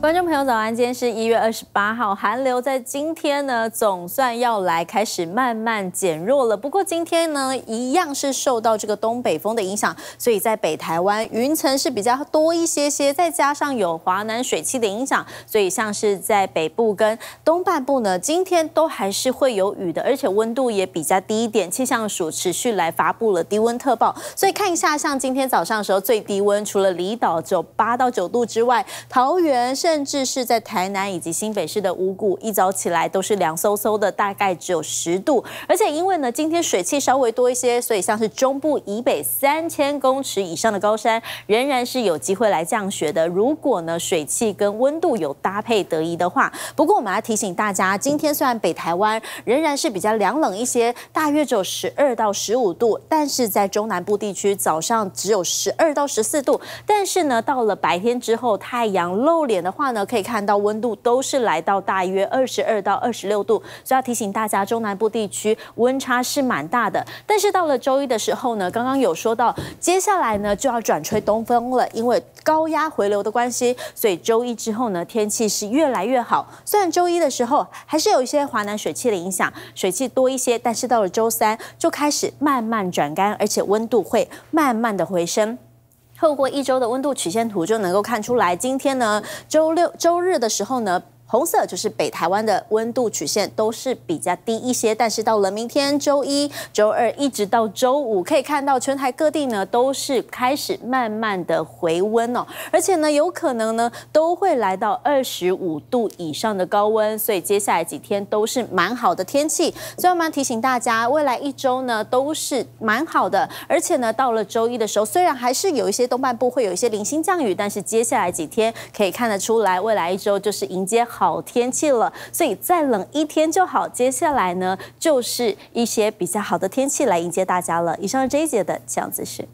观众朋友早安，今天是1月28号，寒流在今天呢总算要来，开始慢慢减弱了。不过今天呢，一样是受到这个东北风的影响，所以在北台湾云层是比较多一些些，再加上有华南水汽的影响，所以像是在北部跟东半部呢，今天都还是会有雨的，而且温度也比较低一点。气象署持续来发布了低温特报，所以看一下，像今天早上的时候最低温，除了离岛只有8到9度之外，桃园是。甚至是在台南以及新北市的五股，一早起来都是凉飕飕的，大概只有10度。而且因为呢，今天水汽稍微多一些，所以像是中部以北3000公尺以上的高山，仍然是有机会来降雪的。如果呢，水汽跟温度有搭配得宜的话。不过我们要提醒大家，今天虽然北台湾仍然是比较凉冷一些，大约只有12到15度，但是在中南部地区早上只有12到14度。但是呢，到了白天之后，太阳露脸的话呢，可以看到温度都是来到大约22到26度，所以要提醒大家，中南部地区温差是蛮大的。但是到了周一的时候呢，刚刚有说到，接下来呢就要转吹东风了，因为高压回流的关系，所以周一之后呢，天气是越来越好。虽然周一的时候还是有一些华南水汽的影响，水汽多一些，但是到了周三就开始慢慢转干，而且温度会慢慢的回升。透过一周的温度曲线图就能够看出来，今天呢，周六、周日的时候呢，红色就是北台湾的温度曲线都是比较低一些，但是到了明天周一、周二一直到周五，可以看到全台各地呢都是开始慢慢的回温哦，而且呢有可能呢都会来到25度以上的高温，所以接下来几天都是蛮好的天气。所以我们要提醒大家，未来一周呢都是蛮好的，而且呢到了周一的时候，虽然还是有一些东半部会有一些零星降雨，但是接下来几天可以看得出来，未来一周就是迎接好天气了，所以再冷一天就好。接下来呢，就是一些比较好的天气来迎接大家了。以上是这一节的气象资讯。